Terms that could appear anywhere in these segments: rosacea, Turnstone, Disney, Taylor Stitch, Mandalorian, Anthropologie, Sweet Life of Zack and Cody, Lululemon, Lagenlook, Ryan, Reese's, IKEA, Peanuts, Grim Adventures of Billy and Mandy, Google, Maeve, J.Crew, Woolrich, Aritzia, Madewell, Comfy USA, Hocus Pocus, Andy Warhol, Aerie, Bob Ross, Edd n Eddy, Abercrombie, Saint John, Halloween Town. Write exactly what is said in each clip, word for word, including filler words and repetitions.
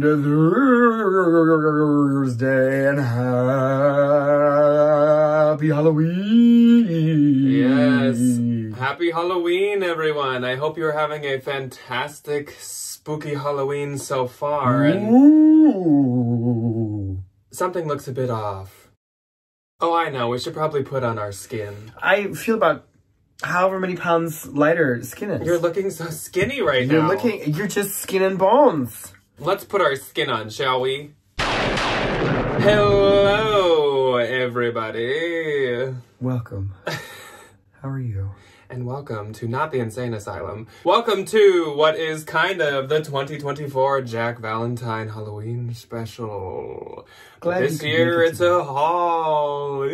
welcome to Thursday and happy Halloween. Yes, happy Halloween, everyone. I hope you're having a fantastic, spooky Halloween so far. And ooh. Something looks a bit off. Oh, I know. We should probably put on our skin. I feel about however many pounds lighter skin is. You're looking so skinny right now. You're looking, you're just skin and bones. Let's put our skin on, shall we? Hello, everybody. Welcome. How are you? And welcome to not the insane asylum. Welcome to what is kind of the twenty twenty-four Jack Valentine Halloween special. Glad this year it's a haul.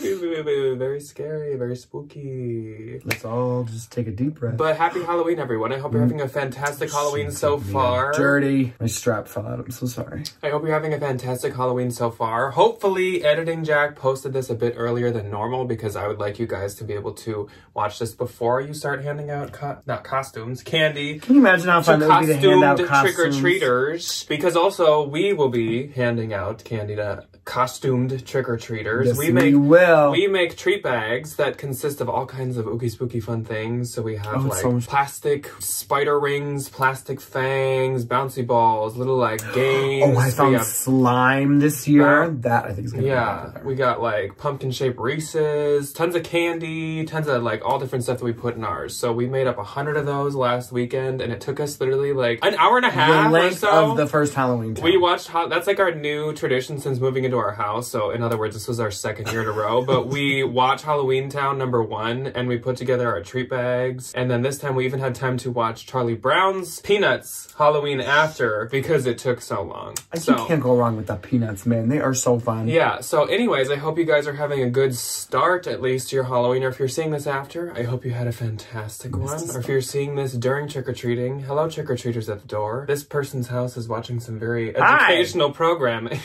Very scary, very spooky. Let's all just take a deep breath. But happy Halloween, everyone. I hope you're having a fantastic Halloween so far. Dirty. My strap fell out. I'm so sorry. I hope you're having a fantastic Halloween so far. Hopefully, Editing Jack posted this a bit earlier than normal because I would like you guys to be able to watch this before you start handing out co not costumes, candy. Can you imagine how fun it would be to hand out costumes? Trick-or-treaters, because also we will be handing out candy to costumed trick-or-treaters. Yes, we, make, we will. We make treat bags that consist of all kinds of ooky spooky fun things. So we have oh, like so plastic spider rings, plastic fangs, bouncy balls, little like games. Oh, I found slime this year. That, that I think is gonna yeah, be yeah. We got like pumpkin shaped Reese's, tons of candy, tons of like all different different stuff that we put in ours. So we made up a hundred of those last weekend, and it took us literally like an hour and a half the length or so of the first Halloween Town. We watched, that's like our new tradition since moving into our house. So in other words, this was our second year in a row, but we watch Halloween Town number one, and we put together our treat bags. And then this time we even had time to watch Charlie Brown's Peanuts Halloween After because it took so long. I so, you can't go wrong with the Peanuts, man. They are so fun. Yeah. So anyways, I hope you guys are having a good start at least to your Halloween, or if you're seeing this after, I hope you had a fantastic one. Or if you're seeing this during trick-or-treating, hello trick-or-treaters at the door. This person's house is watching some very educational Hi. Programming.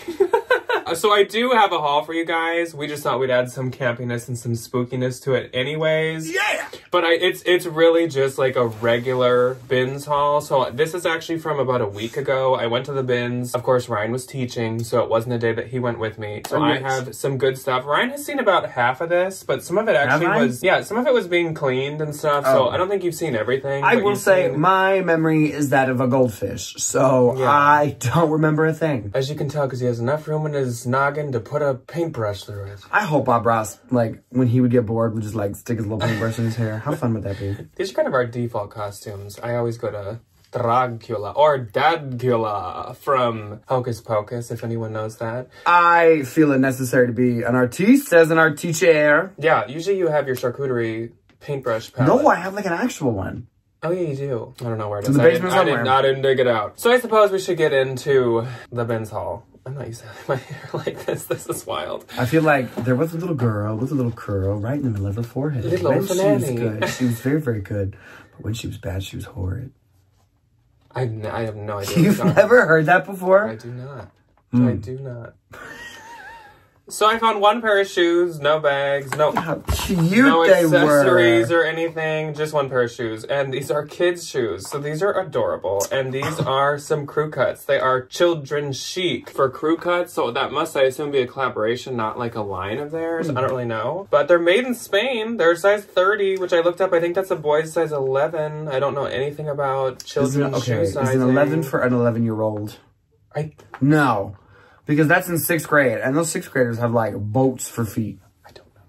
So I do have a haul for you guys. We just thought we'd add some campiness and some spookiness to it anyways. Yeah! But I, it's it's really just like a regular bins haul. So this is actually from about a week ago. I went to the bins. Of course, Ryan was teaching, so it wasn't a day that he went with me. So I have some good stuff. Ryan has seen about half of this, but some of it actually was... Yeah, some of it was being cleaned and stuff, oh. so I don't think you've seen everything. I will say seen. my memory is that of a goldfish, so yeah. I don't remember a thing. As you can tell, because he has enough room in his noggin to put a paintbrush through it. I hope Bob Ross, like, when he would get bored, would just, like, stick his little paintbrush in his hair. How fun would that be? These are kind of our default costumes. I always go to Dracula or Dadgula from Hocus Pocus, if anyone knows that. I feel it necessary to be an artiste as an artistier. Yeah, usually you have your charcuterie paintbrush palette. No, I have, like, an actual one. Oh, yeah, you do. I don't know where it is. I didn't, I, didn't, I didn't dig it out. So I suppose we should get into the bins haul. I'm not used to having my hair like this. This is wild. I feel like there was a little girl with a little curl right in the middle of her forehead. Little old fanny. She was good. She was very, very good. But when she was bad, she was horrid. I, I have no idea. You've never heard that before? I do not. Mm. I do not. So I found one pair of shoes, no bags, no, How cute no they accessories were. or anything, just one pair of shoes. And these are kids' shoes, so these are adorable. And these are some Crew Cuts. They are children chic for Crew Cuts, so that must, I assume, be a collaboration, not like a line of theirs. Mm. I don't really know. But they're made in Spain. They're size thirty, which I looked up. I think that's a boy's size eleven. I don't know anything about children's okay. shoe sizing. Is an eleven for an eleven-year-old? I No. Because that's in sixth grade, and those sixth graders have, like, boats for feet. I don't know.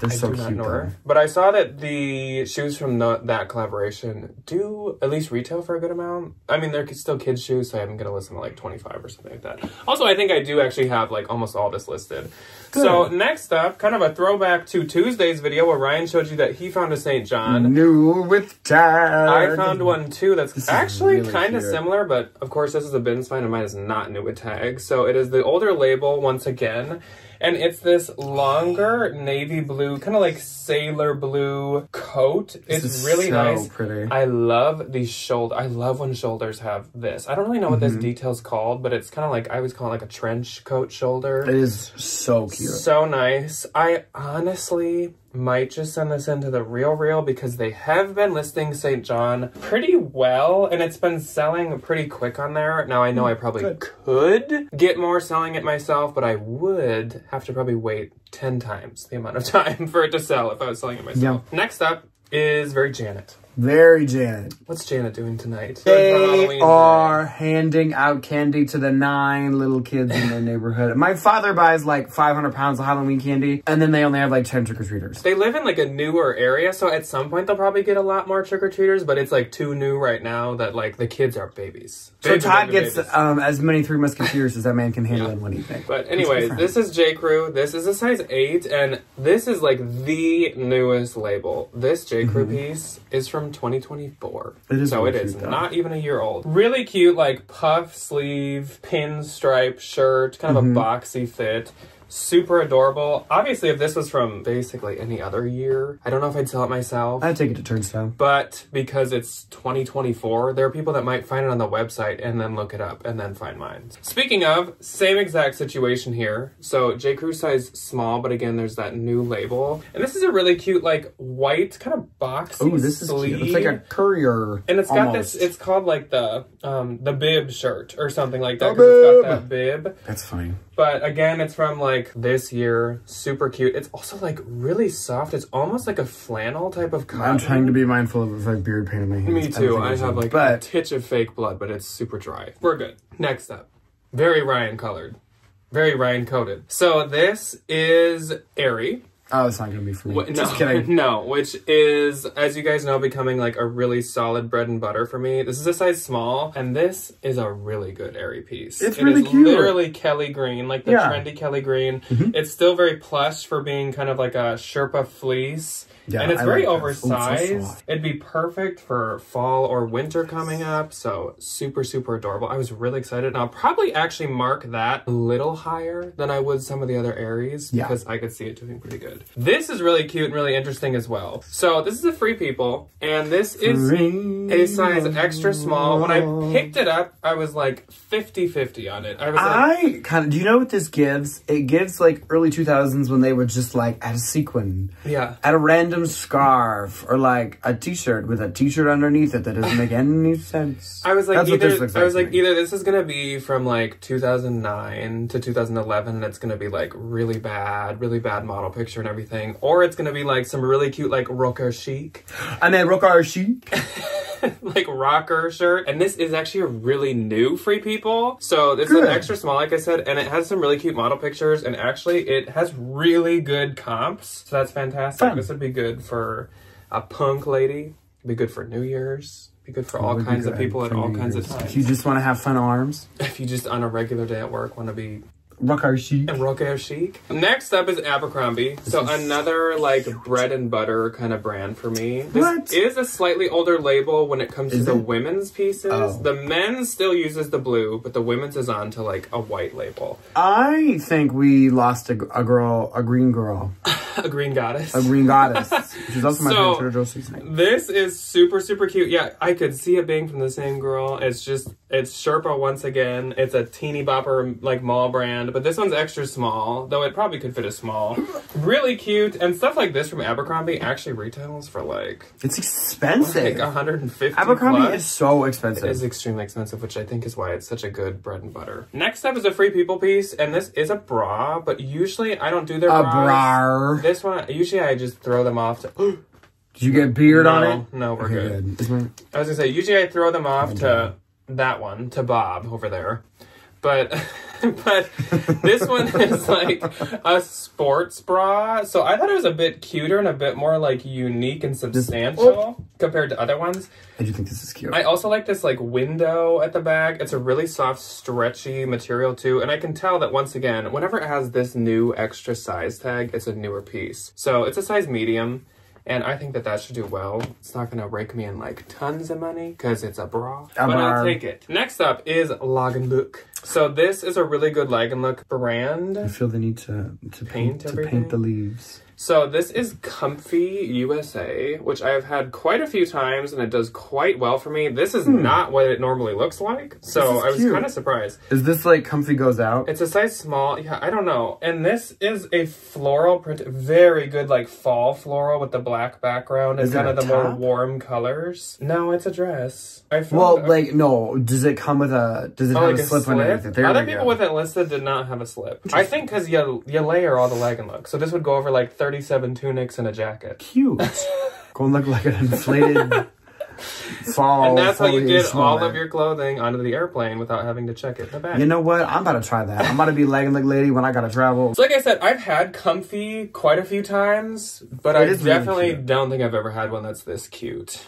They're I so do cute, though. But I saw that the shoes from the, that collaboration do at least retail for a good amount. I mean, they're still kids' shoes, so I'm going to listen to, like, twenty-five or something like that. Also, I think I do actually have, like, almost all this listed. Good. So, next up, kind of a throwback to Tuesday's video where Ryan showed you that he found a Saint John. New with Tad. I found one, too, that's this actually really kind of similar, but, of course, this is a bins find, and mine is not new with tag. So, it is the older label, once again, and it's this longer navy blue, kind of like sailor blue coat. This it's is really so nice. Pretty. I love these shoulder. I love when shoulders have this. I don't really know what mm-hmm. this detail's called, but it's kind of like, I always call it like a trench coat shoulder. It is so cute. So nice. I honestly might just send this into the Real Real because they have been listing Saint John pretty well and it's been selling pretty quick on there. Now I know I probably Good. could get more selling it myself, but I would have to probably wait ten times the amount of time for it to sell if I was selling it myself. Yeah. Next up is very Janet. Very Janet. What's Janet doing tonight? They are night. handing out candy to the nine little kids in their neighborhood. My father buys like five hundred pounds of Halloween candy, and then they only have like ten trick-or-treaters. They live in like a newer area, so at some point they'll probably get a lot more trick-or-treaters, but it's like too new right now that like the kids are babies. So baby, Todd baby, gets babies. Um, as many Three Musketeers as that man can handle yeah. in one evening. But anyways, this is J.Crew. This is a size eight, and this is like the newest label. This J.Crew mm-hmm. piece is from twenty twenty-four. It is so really it is cute, not even a year old. Really cute, like puff sleeve, pinstripe shirt, kind of mm-hmm. a boxy fit. Super adorable. Obviously, if this was from basically any other year, I don't know if I'd sell it myself. I'd take it to Turnstone. But because it's twenty twenty-four, there are people that might find it on the website and then look it up and then find mine. Speaking of, same exact situation here. So J.Crew size small, but again, there's that new label. And this is a really cute, like white kind of boxy Ooh, this sleeve. Is cute. It's like a courier. And it's got almost. this, it's called like the, um, the bib shirt or something like that. Because it's got that bib. That's funny. But again, it's from like, Like this year, super cute. It's also like really soft. It's almost like a flannel type of cotton. I'm trying to be mindful of like beard pain in my hands. Me too. I, I have like but... a titch of fake blood, but it's super dry. We're good. Next up, very Ryan colored, very Ryan coated. So this is Aerie. Oh, it's not gonna be for me. What, Just no, kidding. No, which is, as you guys know, becoming like a really solid bread and butter for me. This is a size small, and this is a really good Aerie piece. It's it really is cute. Literally Kelly green, like the yeah. trendy Kelly green. Mm-hmm. It's still very plush for being kind of like a Sherpa fleece. Yeah, and it's I very like oversized. Ooh, it's It'd be perfect for fall or winter coming up. So super, super adorable. I was really excited. And I'll probably actually mark that a little higher than I would some of the other Aeries yeah. because I could see it doing pretty good. This is really cute and really interesting as well. So this is a Free People, and this is Free. a size extra small. When I picked it up, I was like fifty fifty on it. I was I like, kind of, do you know what this gives? It gives like early two thousands when they were just like at a sequin. Yeah. At a random scarf or like a t-shirt with a t-shirt underneath it that doesn't make any sense. I was like, That's either, like I was like, either this is gonna be from like two thousand nine to two thousand eleven and it's gonna be like really bad, really bad model picture and everything, or it's gonna be like some really cute like rocker chic. I mean rocker chic. Like rocker shirt. And this is actually a really new Free People. So this good. is an extra small, like I said, and it has some really cute model pictures, and actually it has really good comps. So that's fantastic. Fun. This would be good for a punk lady. It'd be good for New Year's. It'd be good for it all kinds of people at all New kinds Year's. of times. If you just want to have fun arms. If you just on a regular day at work want to be rocker chic. And rocker chic. Next up is Abercrombie. This so is another like cute. bread and butter kind of brand for me. This what? is a slightly older label when it comes is to it? the women's pieces. Oh. The men's still uses the blue, but the women's is on to like a white label. I think we lost a, a girl, a green girl. A green goddess. A green goddess. Which is also my so, favorite Josie name. This is super, super cute. Yeah, I could see it being from the same girl. It's just, it's Sherpa once again. It's a teeny bopper, like mall brand, but this one's extra small, though it probably could fit a small. Really cute. And stuff like this from Abercrombie actually retails for like... It's expensive. Like one hundred fifty dollars. Abercrombie plus. is so expensive. It is extremely expensive, which I think is why it's such a good bread and butter. Next up is a Free People piece, and this is a bra, but usually I don't do their a bras. A bra. This one, usually I just throw them off to... Did you get beard no, on it? No, we're okay, good. good. I was gonna say, usually I throw them off to that one, to Bob over there. But... But this one is like a sports bra. So I thought it was a bit cuter and a bit more like unique and substantial this, oh. compared to other ones. I do think this is cute. I also like this like window at the back. It's a really soft, stretchy material too. And I can tell that once again, whenever it has this new extra size tag, it's a newer piece. So it's a size medium. And I think that that should do well. It's not gonna rake me in like tons of money because it's a bra, I'm but I'll take it. Next up is Lagenlook. So this is a really good Lagenlook brand. I feel the need to, to paint, paint, to paint the leaves. So this is Comfy U S A, which I have had quite a few times, and it does quite well for me. This is hmm. not what it normally looks like, so I was kind of surprised. Is this like Comfy Goes Out? It's a size small. Yeah, I don't know. And this is a floral print, very good like fall floral with the black background. It's kind of the top? more warm colors. No, it's a dress. I well, it. like no. Does it come with a? Does it oh, have like a slip, slip on everything? There Other people go. with it listed did not have a slip. I think because you you layer all the Lagenlook, so this would go over like thirty-seven tunics and a jacket. Cute. Gonna look like an inflated fall. And that's how you get all of your clothing onto the airplane without having to check it in the back. You know what? I'm about to try that. I'm about to be Lagenlook lady when I gotta travel. So like I said, I've had Comfy quite a few times, but I definitely don't think I've ever had one that's this cute.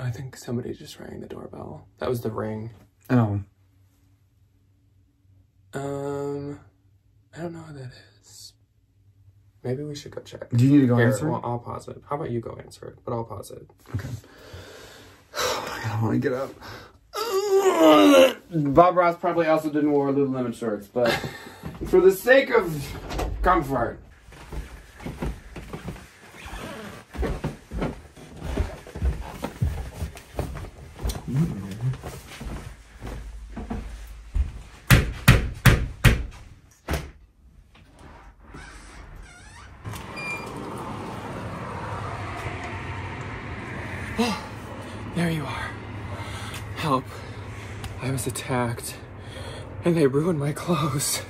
I think somebody just rang the doorbell. That was the ring. Oh. Um, I don't know what that is. Maybe we should go check. Do you need to go Here, answer it? Well, I'll pause it. How about you go answer it? But I'll pause it. Okay. Oh my God, I want to get up. Bob Ross probably also didn't wear Lululemon shorts, but for the sake of comfort. Attacked and they ruined my clothes.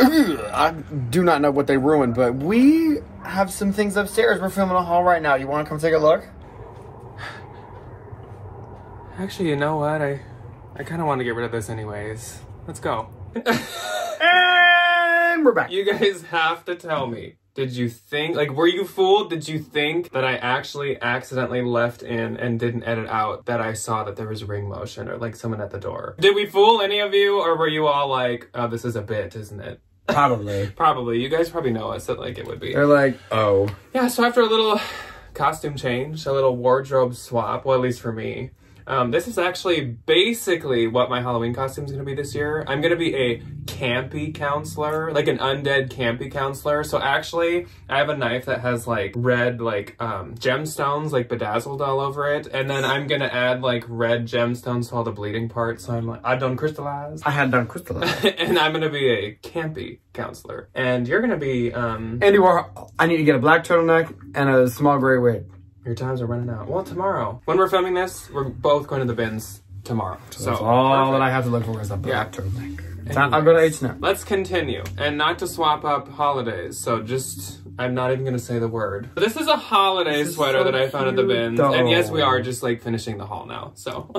I do not know what they ruined, but we have some things upstairs. We're filming a haul right now. You want to come take a look? Actually, you know what? I I kind of want to get rid of this anyways. Let's go. And we're back. You guys have to tell me. Did you think, like, were you fooled? Did you think that I actually accidentally left in and didn't edit out that I saw that there was ring motion or like someone at the door? Did we fool any of you, or were you all like, oh, this is a bit, isn't it? Probably. Probably. You guys probably know us that like it would be. They're like, oh. Yeah, so after a little costume change, a little wardrobe swap, well, at least for me, Um, this is actually basically what my Halloween costume is going to be this year. I'm going to be a campy counselor, like an undead campy counselor. So actually, I have a knife that has like red like um, gemstones like bedazzled all over it. And then I'm going to add like red gemstones to all the bleeding parts. So I'm like, I done crystallized. I had done crystallized. And I'm going to be a campy counselor. And you're going to be... Um, Andy Warhol, I need to get a black turtleneck and a small gray wig. Your times are running out. Well, tomorrow. When we're filming this, we're both going to the bins tomorrow. So, so that's all perfect. that I have to look for is a black turtleneck. I'll go to H and M. Let's continue. And not to swap up holidays. So just, I'm not even going to say the word. But this is a holiday is sweater so that I found at the bins. Though. And yes, we are just like finishing the haul now. So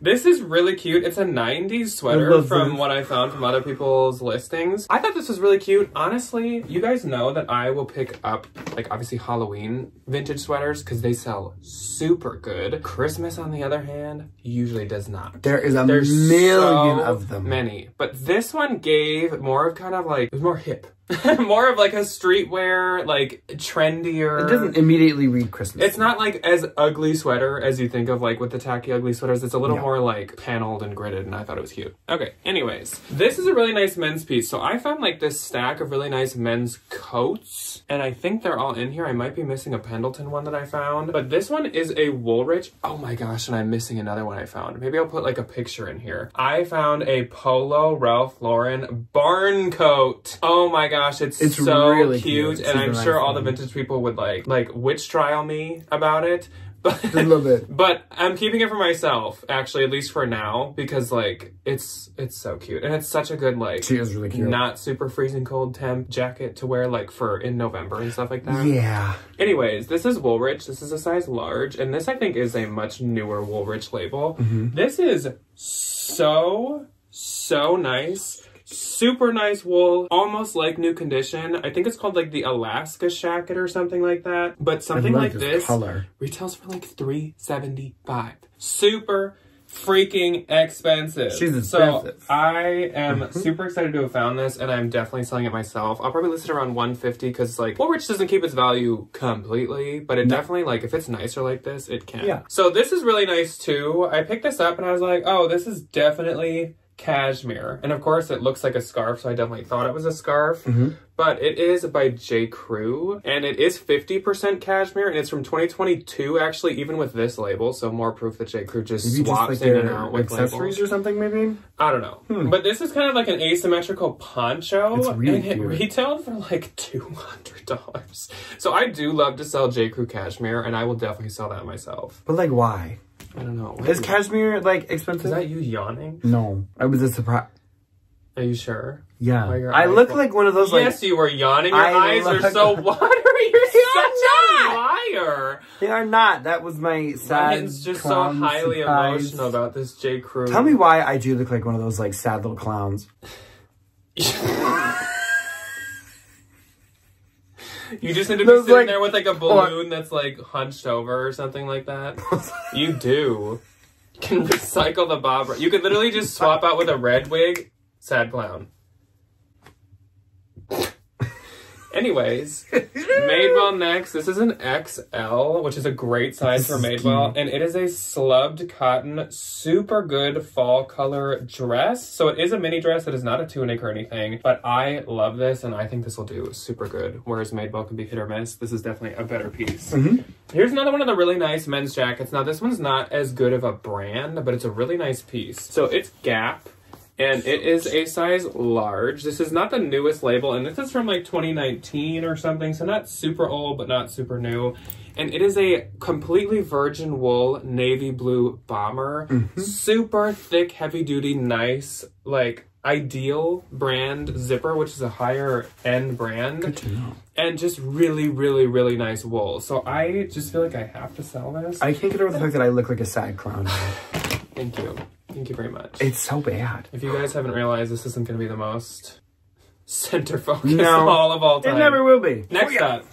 this is really cute. It's a nineties sweater from it. what I found from other people's listings. I thought this was really cute. Honestly, you guys know that I will pick up like obviously Halloween vintage sweaters because they sell super good. Christmas, on the other hand, usually does not. There is a There's million so of them. Many, but this one gave more of kind of like, it was more hip. More of like a streetwear, like trendier. It doesn't immediately read Christmas. It's not like as ugly sweater as you think of like with the tacky ugly sweaters. It's a little yeah. more like paneled and gridded, and I thought it was cute. Okay, anyways. This is a really nice men's piece. So I found like this stack of really nice men's coats, and I think they're all in here. I might be missing a Pendleton one that I found, but this one is a Woolrich. Oh my gosh, and I'm missing another one I found. Maybe I'll put like a picture in here. I found a Polo Ralph Lauren barn coat. Oh my gosh. Gosh, it's, it's so really cute, cute. and I'm nice sure all thing. the vintage people would like like witch trial me about it, but I love it. But I'm keeping it for myself, actually, at least for now, because like it's it's so cute, and it's such a good like she is really cute, not super freezing cold temp jacket to wear like for in November and stuff like that. Yeah. Anyways, this is Woolrich. This is a size large, and this I think is a much newer Woolrich label. Mm-hmm. This is so so nice. Super nice wool, almost like new condition. I think it's called like the Alaska jacket or something like that. But something like this color. Retails for like three seventy-five. Super freaking expensive. She's expensive. So I am mm-hmm. super excited to have found this, and I'm definitely selling it myself. I'll probably list it around one fifty because like Woolrich doesn't keep its value completely, but it no. definitely like if it's nicer like this, it can. Yeah. So this is really nice too. I picked this up and I was like, oh, this is definitely cashmere. And of course it looks like a scarf, so I definitely thought it was a scarf. Mm-hmm. But it is by J.Crew, and it is fifty percent cashmere, and it's from twenty twenty-two, actually, even with this label, so more proof that J.Crew just maybe swaps just like in and out with accessories labels. Or something, maybe? I don't know. Hmm. But this is kind of like an asymmetrical poncho, it's really and it cute. Retailed for like two hundred dollars. So I do love to sell J.Crew cashmere, and I will definitely sell that myself. But like, why? I don't know. Why is cashmere like expensive? Is that you yawning? No, I was a surprise. Are you sure? Yeah. Oh, I look like one of those like... Yes, you were yawning. Your I eyes are so watery. You're they such a liar. They are not. That was my sad... It's just so highly surprise. Emotional about this J.Crew. Tell me why I do look like one of those like sad little clowns. You just need to be those, sitting like, there with like a balloon that's like hunched over or something like that. You do. You can recycle the Bob Ross. You could literally just swap out with a red wig. Sad clown. Anyways, Madewell next. This is an X L, which is a great size for Madewell. And it is a slubbed cotton, super good fall color dress. So it is a mini dress. It is not a tunic or anything. But I love this, and I think this will do super good. Whereas Madewell can be hit or miss, this is definitely a better piece. Mm-hmm. Here's another one of the really nice men's jackets. Now, this one's not as good of a brand, but it's a really nice piece. So it's Gap. And it is a size large. This is not the newest label, and this is from like twenty nineteen or something, so not super old, but not super new. And it is a completely virgin wool navy blue bomber. Mm-hmm. Super thick, heavy-duty, nice, like, ideal brand zipper, which is a higher-end brand. Good to know. And just really, really, really nice wool. So I just feel like I have to sell this. I can't get over the fact that I look like a sad clown. Thank you. Thank you very much. It's so bad. If you guys haven't realized, this isn't going to be the most center focus no, all of all time. It never will be. Next oh, yeah. up,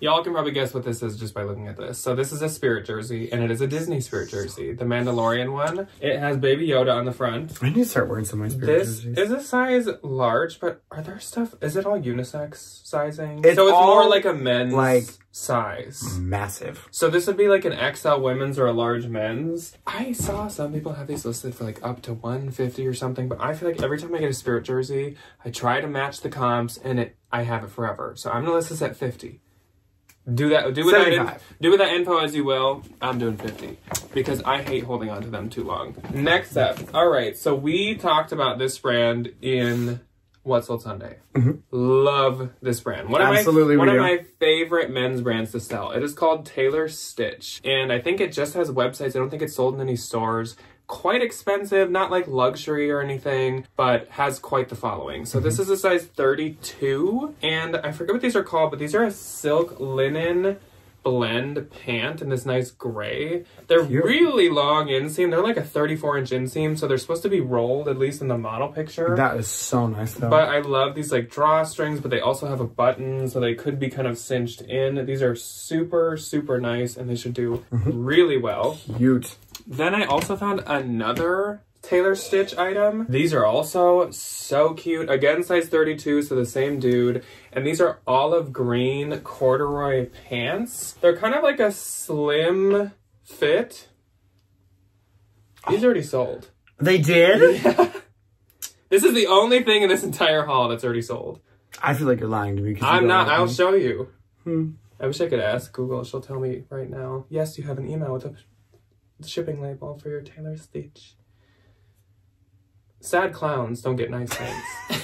y'all can probably guess what this is just by looking at this. So this is a spirit jersey, and it is a Disney spirit jersey. The Mandalorian one. It has Baby Yoda on the front. I need to start wearing some of my spirit this jerseys. This is a size large, but are there stuff... Is it all unisex sizing? It's so it's more like a men's... Like size massive. So this would be like an X L women's or a large men's. I saw some people have these listed for like up to one fifty or something, but I feel like every time I get a spirit jersey, I try to match the comps, and it I have it forever. So I'm gonna list this at fifty. Do that. Do with that. Do with that info as you will. I'm doing fifty because I hate holding on to them too long. Next up. All right. So we talked about this brand in. What's Sold Sunday. Mm-hmm. Love this brand. One of Absolutely my, One of my favorite men's brands to sell. It is called Taylor Stitch. And I think it just has websites. I don't think it's sold in any stores. Quite expensive. Not like luxury or anything. But has quite the following. So mm-hmm. this is a size thirty-two. And I forget what these are called. But these are a silk linen blend pant in this nice gray. They're Cute. Really long inseam. They're like a thirty-four inch inseam, so they're supposed to be rolled, at least in the model picture. That is so nice though. But I love these like drawstrings, but they also have a button, so they could be kind of cinched in. These are super, super nice, and they should do mm-hmm. really well. Cute. Then I also found another Taylor Stitch item. These are also so cute. Again, size thirty-two, so the same dude. And these are olive green corduroy pants. They're kind of like a slim fit. These oh. already sold. They did? Yeah. This is the only thing in this entire haul that's already sold. I feel like you're lying to me. I'm not. I'll me. show you. Hmm. I wish I could ask Google. She'll tell me right now. Yes, you have an email with a shipping label for your Taylor Stitch. Sad clowns don't get nice things.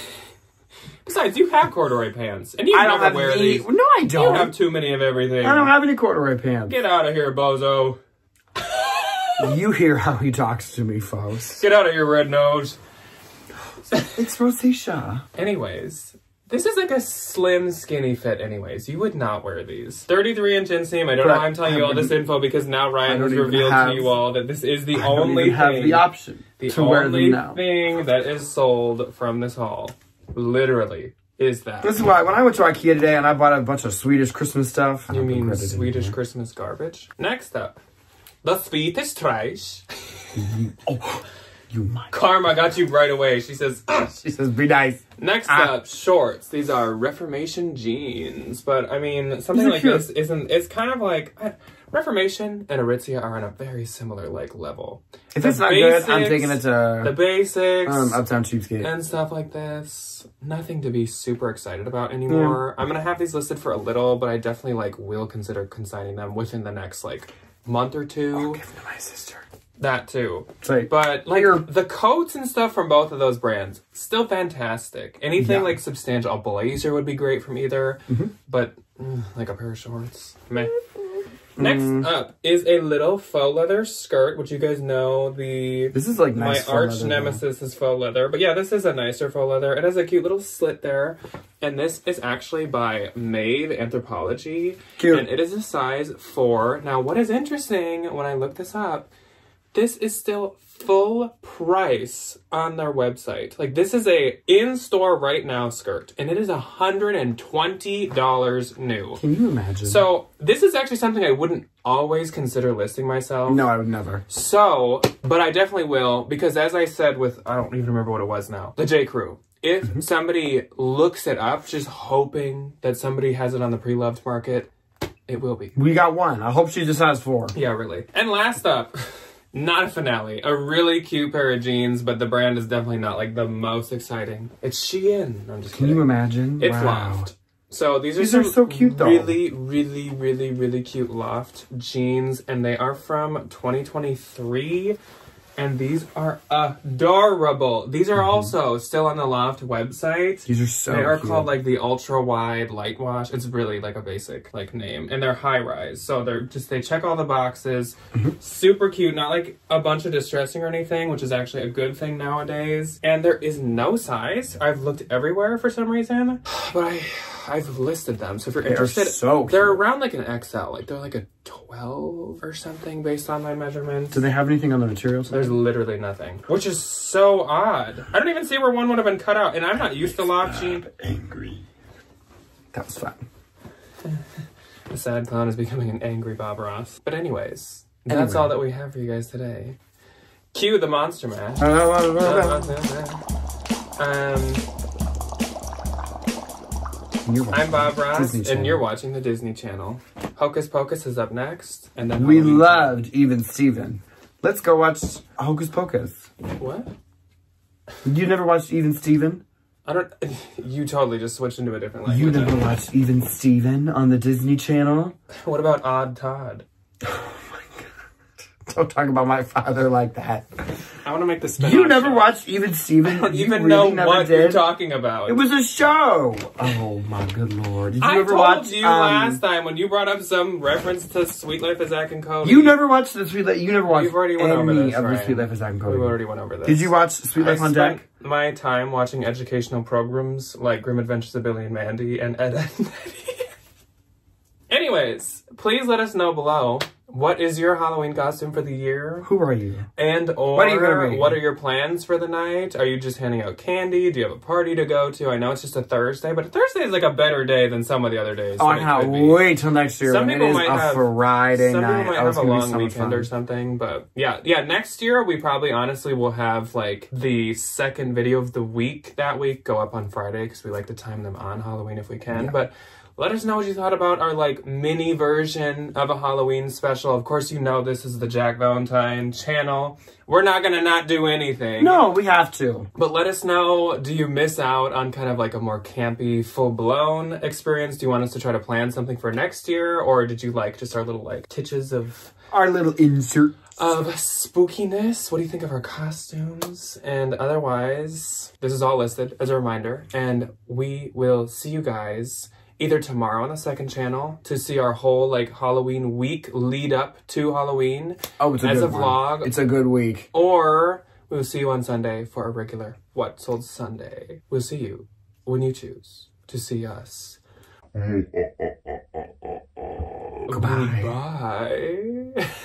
Besides, you have corduroy pants. And you I never don't wear any... these. No, I don't. You have too many of everything. I don't have any corduroy pants. Get out of here, bozo. You hear how he talks to me, folks. Get out of here, red nose. It's rosacea. Anyways... This is like a slim, skinny fit anyways. You would not wear these. thirty-three inch inseam. I don't but know why I'm telling you all this info because now Ryan has revealed have, to you all that this is the I only don't even thing. have the option the to wear them now. The only thing that is sold from this haul, literally, is that. This is why when I went to IKEA today and I bought a bunch of Swedish Christmas stuff. You mean Swedish Christmas garbage? Next up, the Swedish trash. Oh. You might. Karma got you right away. She says, ah. She says, be nice. Next ah. up, shorts. These are Reformation jeans. But, I mean, something like cute. This isn't... It's kind of like... I, Reformation and Aritzia are on a very similar, like, level. If the it's not basics, good, I'm taking it to... The basics. Um, Uptown Cheapskate. And stuff like this. Nothing to be super excited about anymore. Mm. I'm gonna have these listed for a little, but I definitely, like, will consider consigning them within the next, like, month or two. I'll give them to my sister. That, too. Right. But, like, Here. the coats and stuff from both of those brands, still fantastic. Anything, yeah. like, substantial. A blazer would be great from either. Mm-hmm. But, mm, like, a pair of shorts. Meh. Next mm. up is a little faux leather skirt, which you guys know the... This is like nice My arch leather, nemesis though. is faux leather. But yeah, this is a nicer faux leather. It has a cute little slit there. And this is actually by Maeve, Anthropologie. Cute. And it is a size four. Now, what is interesting, when I look this up, this is still full price on their website. Like, this is a in-store right now skirt, and it is one hundred twenty dollars new. Can you imagine? So this is actually something I wouldn't always consider listing myself. No, I would never. So, but I definitely will, because as I said with, I don't even remember what it was now, the J.Crew. If mm-hmm. somebody looks it up, just hoping that somebody has it on the pre-loved market, it will be. We got one. I hope she just has four. Yeah, really. And last up... Not a finale. A really cute pair of jeans, but the brand is definitely not, like, the most exciting. It's Shein. I'm just kidding. Can you imagine? It's wow. Loft. So these are, these are so cute, though. really, really, really, really cute Loft jeans, and they are from twenty twenty-three, and these are adorable. These are mm-hmm. also still on the Loft website. These are so They are cute. called, like, the ultra-wide light wash. It's really, like, a basic, like, name. And they're high-rise. So they're just, they check all the boxes. Super cute. Not, like, a bunch of distressing or anything, which is actually a good thing nowadays. And there is no size. I've looked everywhere for some reason. But I... I've listed them, so if you're they interested, so they're around like an X L, like they're like a twelve or something based on my measurements. Do they have anything on the materials? There's literally nothing, which is so odd. I don't even see where one would have been cut out, and I'm not used to Loft jeans. Angry. That was fun. The sad clown is becoming an angry Bob Ross. But anyways, anyway. that's all that we have for you guys today. Cue the monster mash. um... I'm Bob Ross, and you're watching the Disney Channel. Hocus Pocus is up next, and then we Halloween loved Town. Even Steven. Let's go watch Hocus Pocus. What? You never watched Even Steven? I don't. You totally just switched into a different language. You never watched Even Steven on the Disney Channel? What about Odd Todd? Oh my god! Don't talk about my father like that. I want to make this. You never show. watched Even Stevens? I don't even really know never what did? you're talking about. It was a show. Oh my good lord! Did you I ever told watch? you um, last time when you brought up some reference to Sweet Life of Zack and Cody. You never watched the Sweet Life. You never watched. We've already went any over this, of the Sweet Life of Zack and Cody. We already went over this. Did you watch Sweet Life I on Deck? My time watching educational programs like Grim Adventures of Billy and Mandy and Ed, Edd n Eddy. Anyways, please let us know below. What is your Halloween costume for the year? Who are you? And or what are, you gonna what are your plans for the night? Are you just handing out candy? Do you have a party to go to? I know it's just a Thursday, but Thursday is like a better day than some of the other days. Oh, I can't wait till next year. Some people it is might a have, Friday some night. Some people might oh, have a long so weekend fun. or something, but yeah. Yeah, next year we probably honestly will have like the second video of the week that week go up on Friday because we like to time them on Halloween if we can, yeah. but... Let us know what you thought about our, like, mini version of a Halloween special. Of course, you know this is the Jack Valentine channel. We're not going to not do anything. No, we have to. But let us know, do you miss out on kind of, like, a more campy, full-blown experience? Do you want us to try to plan something for next year? Or did you like just our little, like, titches of... Our little inserts. Of spookiness. What do you think of our costumes? And otherwise, this is all listed as a reminder. And we will see you guys... either tomorrow on the second channel to see our whole like Halloween week lead up to Halloween oh, it's a as good a vlog. One. It's a good week. Or we'll see you on Sunday for a regular What Sold Sunday. We'll see you when you choose to see us. Goodbye. Goodbye.